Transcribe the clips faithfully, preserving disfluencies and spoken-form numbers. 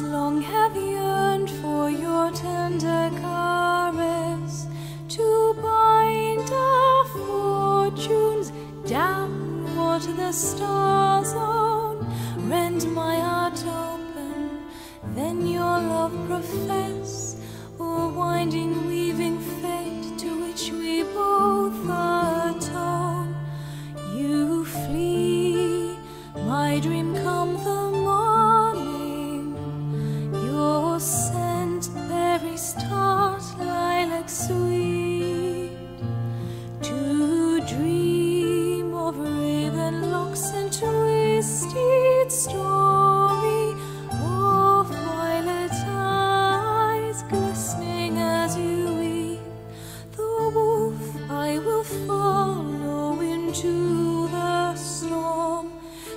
arms long have yearned for your tender caress to bind our fortunes down what the stars own. Rend my heart open, then your love profess, or winding, weaving fate to which we both atone. You flee, my dream come the story of violet eyes glistening as you weep. The wolf I will follow into the storm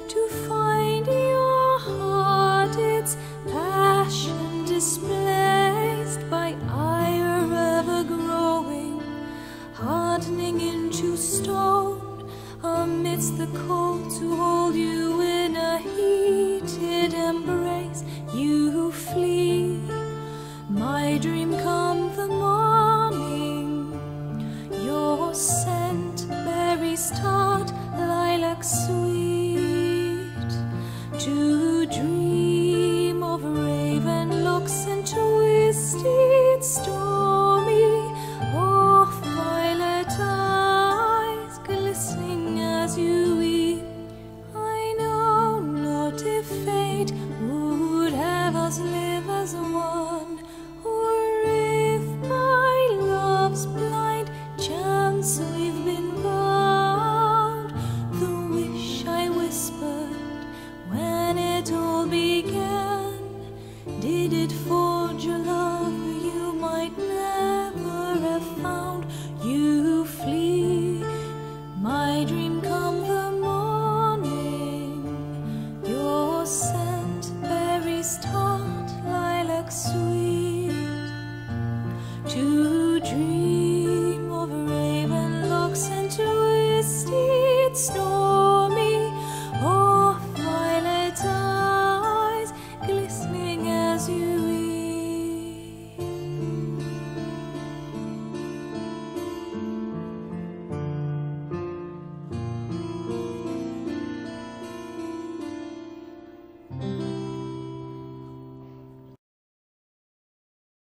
to find your heart, its passion displaced by ire ever growing, hardening into stone amidst the cold to hold you in. Heated embrace, you flee. My dream come the morning. Your scent, berries tart, lilac sweet. To dream of raven locks and twisted stormy, of violet eyes glistening as you weep. Sweet to dream.